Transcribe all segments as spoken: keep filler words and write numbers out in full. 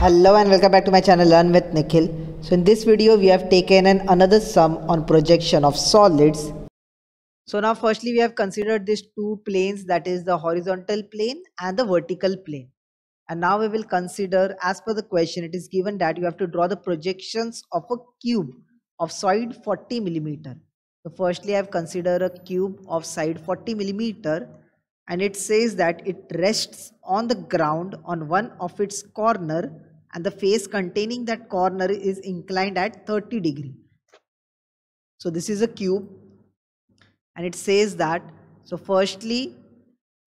Hello and welcome back to my channel Learn with Nikhil. So in this video we have taken an another sum on projection of solids. So now firstly we have considered these two planes, that is the horizontal plane and the vertical plane. And now we will consider, as per the question it is given that you have to draw the projections of a cube of side forty millimeter. So firstly I have considered a cube of side forty millimeter and it says that it rests on the ground on one of its corner and the face containing that corner is inclined at thirty degree. So this is a cube and it says that, so firstly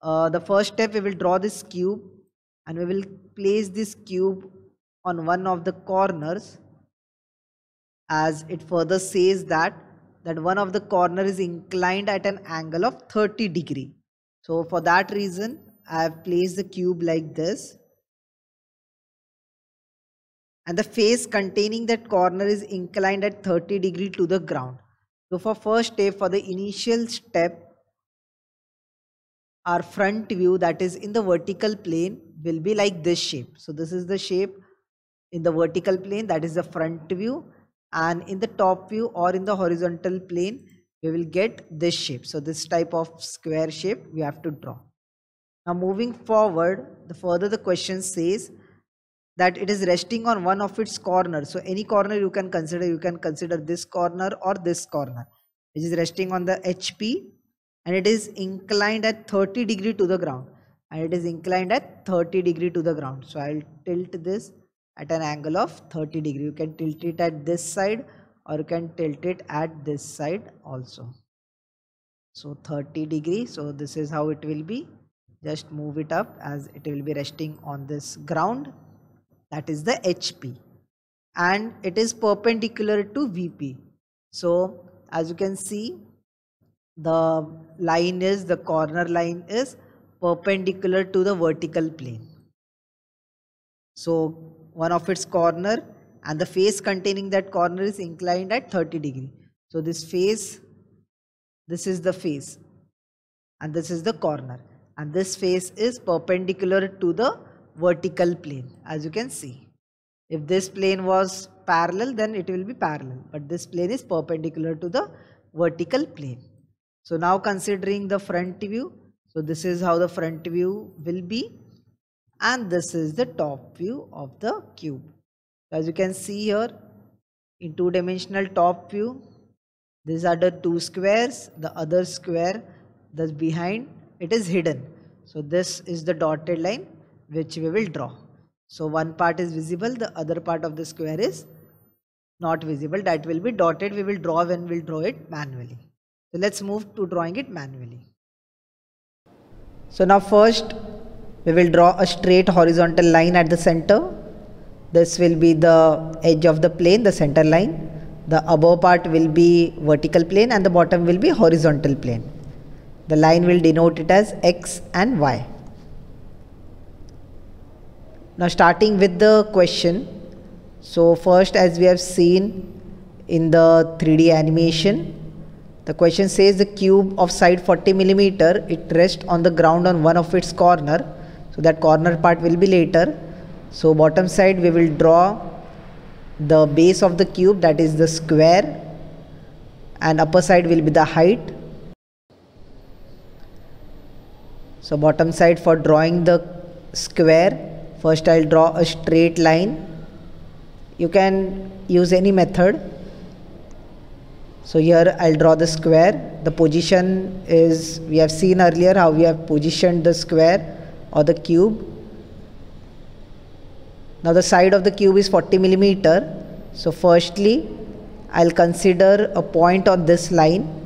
uh, the first step we will draw this cube and we will place this cube on one of the corners, as it further says that that one of the corner is inclined at an angle of thirty degree. So for that reason I have placed the cube like this and the face containing that corner is inclined at thirty degree to the ground. So for first step, for the initial step, our front view, that is in the vertical plane, will be like this shape. So this is the shape in the vertical plane, that is the front view, and in the top view or in the horizontal plane we will get this shape. So this type of square shape we have to draw. Now moving forward, the further the question says that it is resting on one of its corners. So any corner you can consider, you can consider this corner or this corner, which is resting on the H P, and it is inclined at thirty degree to the ground, and it is inclined at thirty degree to the ground. So I will tilt this at an angle of thirty degree. You can tilt it at this side or you can tilt it at this side also. So thirty degree, so this is how it will be. Just move it up as it will be resting on this ground, that is the H P, and it is perpendicular to V P. So as you can see, the line is, the corner line is perpendicular to the vertical plane. So one of its corner and the face containing that corner is inclined at thirty degree. So this face, this is the face and this is the corner, and this face is perpendicular to the vertical plane, as you can see. If this plane was parallel then it will be parallel, but this plane is perpendicular to the vertical plane. So now considering the front view, so this is how the front view will be, and this is the top view of the cube. As you can see here, in two dimensional top view, these are the two squares, the other square that's behind it is hidden. So this is the dotted line which we will draw. So one part is visible, the other part of the square is not visible, that will be dotted. We will draw when we'll draw it manually. So let's move to drawing it manually. So now first we will draw a straight horizontal line at the center. This will be the edge of the plane, the center line. The above part will be vertical plane and the bottom will be horizontal plane. The line will denote it as X and Y. Now starting with the question. So first, as we have seen in the three D animation, the question says the cube of side forty millimeter, it rests on the ground on one of its corner. So that corner part will be later. So bottom side we will draw the base of the cube, that is the square, and upper side will be the height. So bottom side, for drawing the square, first I will draw a straight line. You can use any method. So here I will draw the square. The position is, we have seen earlier how we have positioned the square or the cube. Now the side of the cube is forty millimeter. So firstly I'll consider a point on this line,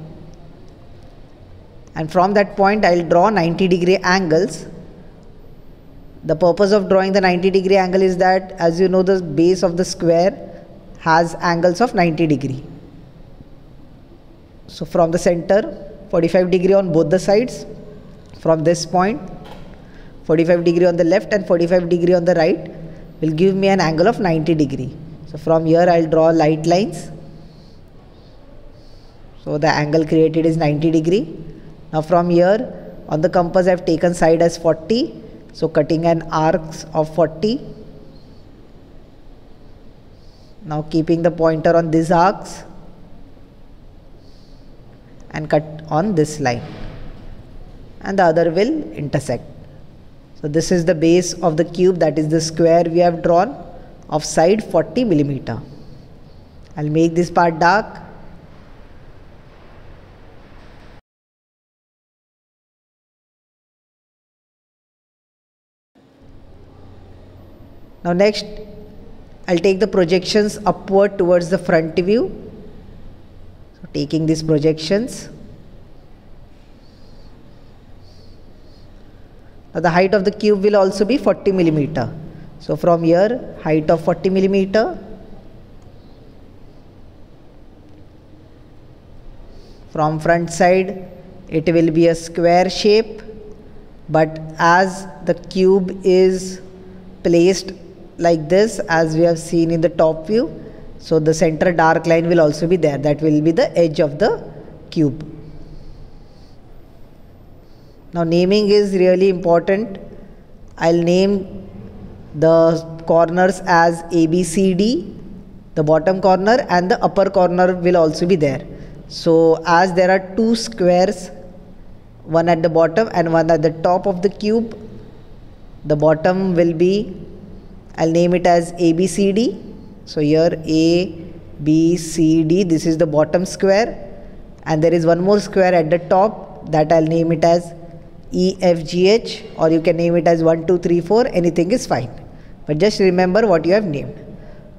and from that point I'll draw ninety degree angles. The purpose of drawing the ninety degree angle is that, as you know, the base of the square has angles of ninety degree. So from the center, forty-five degree on both the sides. From this point, forty-five degree on the left and forty-five degree on the right will give me an angle of ninety degree. So from here I'll draw light lines. So the angle created is ninety degree. Now from here on the compass I've taken side as forty. So cutting an arc of forty. Now keeping the pointer on these arcs and cut on this line, and the other will intersect. So this is the base of the cube, that is the square we have drawn of side forty millimeter. I'll make this part dark. Now next I'll take the projections upward towards the front view. So taking these projections. Now the height of the cube will also be forty millimeter. So from here, height of forty millimeter. From front side, it will be a square shape, but as the cube is placed like this, as we have seen in the top view, so the center dark line will also be there. That will be the edge of the cube. Now naming is really important. I'll name the corners as A B C D, the bottom corner, and the upper corner will also be there. So as there are two squares, one at the bottom and one at the top of the cube, the bottom will be, I'll name it as A B C D. So here A B C D, this is the bottom square, and there is one more square at the top, that I'll name it as E F G H, or you can name it as one two three four, anything is fine, but just remember what you have named.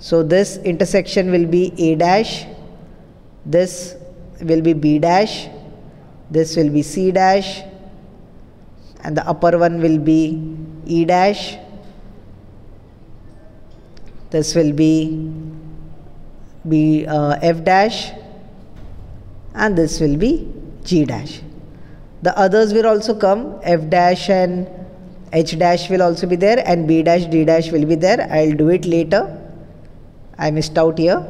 So this intersection will be A dash, this will be B dash, this will be C dash, and the upper one will be E dash. This will be, be uh, F dash, and this will be G dash. The others will also come, F dash and H dash will also be there, and B dash, D dash will be there. I'll do it later. I missed out here.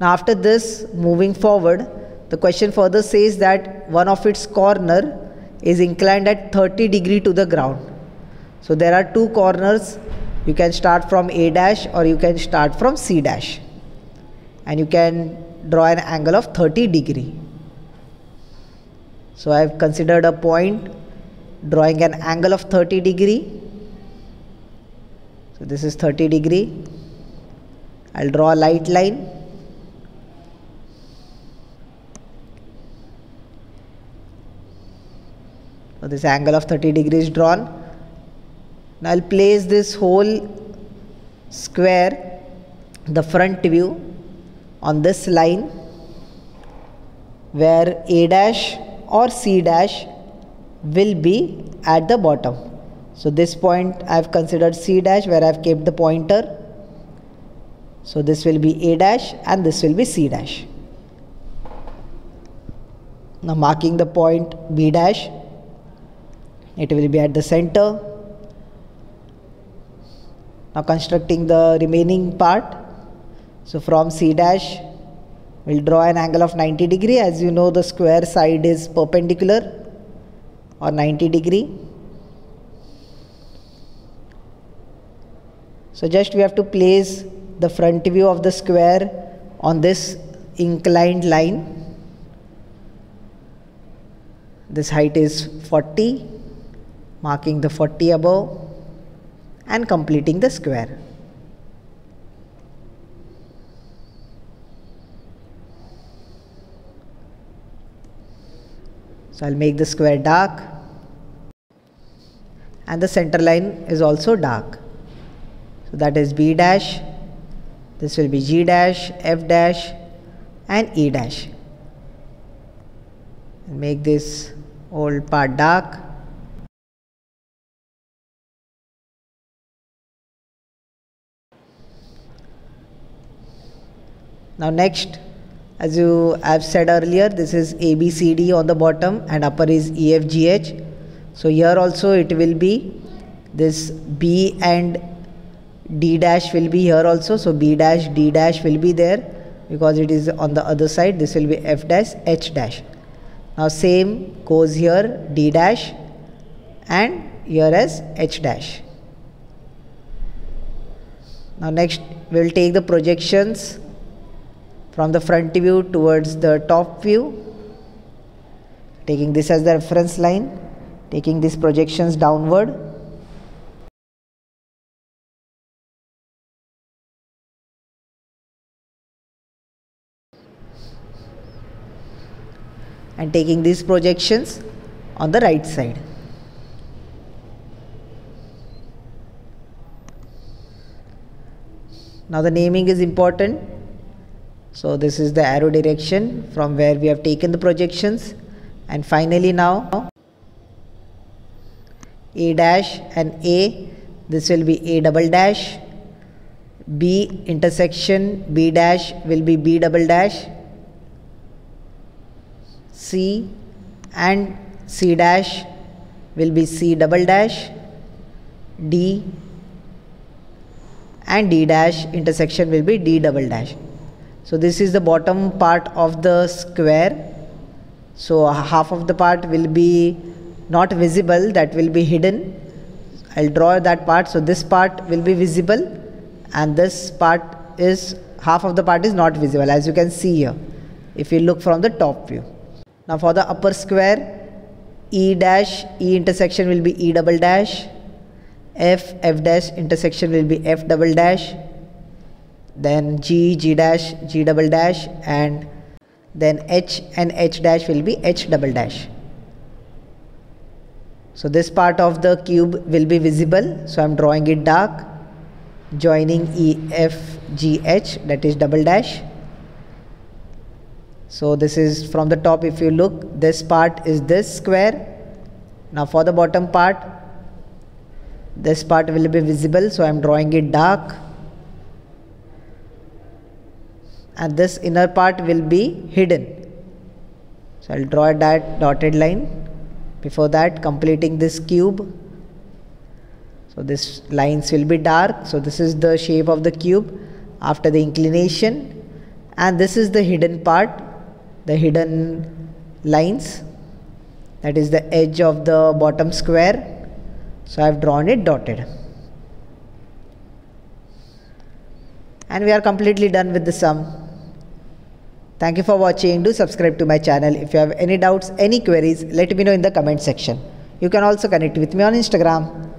Now after this, moving forward, the question further says that one of its corner is inclined at thirty degree to the ground. So there are two corners. You can start from A dash or you can start from C dash, and you can draw an angle of thirty degree. So I have considered a point drawing an angle of thirty degree. So this is thirty degree. I'll draw a light line. So this angle of thirty degree is drawn. Now I'll place this whole square, the front view, on this line where A dash or C dash will be at the bottom. So this point I have considered C dash, where I have kept the pointer. So this will be A dash and this will be C dash. Now marking the point B dash, it will be at the center. Now constructing the remaining part. So from C dash we'll draw an angle of ninety degree. As you know, the square side is perpendicular, or ninety degree. So just we have to place the front view of the square on this inclined line. This height is forty, marking the forty above, and completing the square. So I'll make the square dark, and the center line is also dark. So that is B dash, this will be G dash, F dash, and E dash. Make this whole part dark. Now next, as you I have said earlier, this is A B C D on the bottom and upper is E F G H. So here also it will be this B and D dash will be here also. So B dash, D dash will be there because it is on the other side. This will be F dash, H dash. Now same goes here, D dash, and here as H dash. Now next we will take the projections from the front view towards the top view, taking this as the reference line, taking these projections downward. And taking these projections on the right side. Now the naming is important. So this is the arrow direction from where we have taken the projections. And finally now A dash and A, this will be A double dash. B intersection B dash will be B double dash. C and C dash will be C double dash. D and D dash intersection will be D double dash. So this is the bottom part of the square. So half of the part will be not visible, that will be hidden. I'll draw that part. So this part will be visible and this part is, half of the part is not visible, as you can see here if you look from the top view. Now for the upper square, E dash, E intersection will be E double dash. F, F dash intersection will be F double dash. Then G, G dash, G double dash, and then H and H dash will be H double dash. So this part of the cube will be visible, so I'm drawing it dark. Joining E, F, G, H, that is double dash. So this is from the top. If you look, this part is this square. Now for the bottom part, this part will be visible, so I am drawing it dark. And this inner part will be hidden. So I will draw that dotted line. Before that, completing this cube. So these lines will be dark. So this is the shape of the cube after the inclination. And this is the hidden part, the hidden lines, that is the edge of the bottom square, so I have drawn it dotted. And we are completely done with the sum. Thank you for watching. Do subscribe to my channel. If you have any doubts, any queries, let me know in the comment section. You can also connect with me on Instagram.